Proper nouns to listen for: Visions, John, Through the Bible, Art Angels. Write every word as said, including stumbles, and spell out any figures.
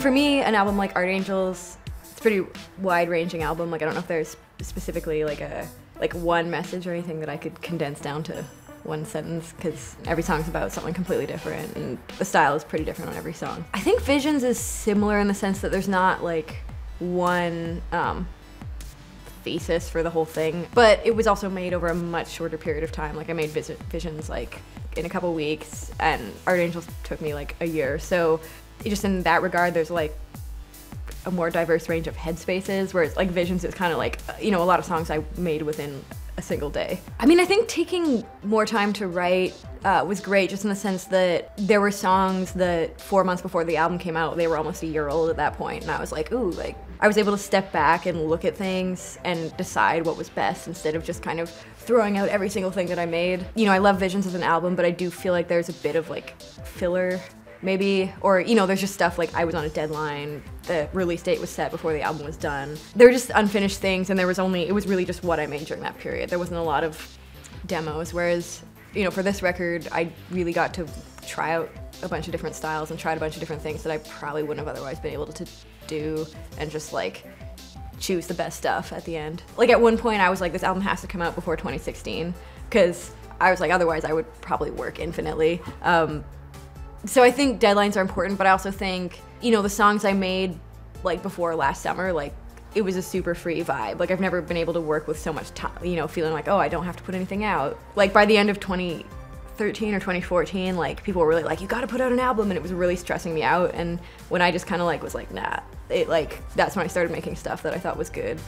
For me, an album like Art Angels, it's a pretty wide-ranging album. Like, I don't know if there's specifically like a like one message or anything that I could condense down to one sentence, because every song's about something completely different, and the style is pretty different on every song. I think Visions is similar in the sense that there's not like one um, thesis for the whole thing, but it was also made over a much shorter period of time. Like, I made Visions like in a couple weeks, and Art Angels took me like a year. So just in that regard, there's like a more diverse range of headspaces, whereas like Visions is kind of like, you know, a lot of songs I made within a single day. I mean, I think taking more time to write uh, was great, just in the sense that there were songs that four months before the album came out, they were almost a year old at that point, and I was like, ooh, like, I was able to step back and look at things and decide what was best, instead of just kind of throwing out every single thing that I made. You know, I love Visions as an album, but I do feel like there's a bit of like filler, maybe, or, you know, there's just stuff like I was on a deadline, the release date was set before the album was done. There were just unfinished things, and there was only, it was really just what I made during that period. There wasn't a lot of demos, whereas, you know, for this record, I really got to try out a bunch of different styles and tried a bunch of different things that I probably wouldn't have otherwise been able to do, and just like choose the best stuff at the end. Like, at one point I was like, this album has to come out before twenty sixteen, because I was like, otherwise I would probably work infinitely. Um, So I think deadlines are important, but I also think, you know, the songs I made like before last summer, like, it was a super free vibe. Like, I've never been able to work with so much time, you know, feeling like, oh, I don't have to put anything out. Like, by the end of twenty thirteen or twenty fourteen, like, people were really like, you gotta put out an album, and it was really stressing me out. And when I just kind of like was like, nah, it like, that's when I started making stuff that I thought was good.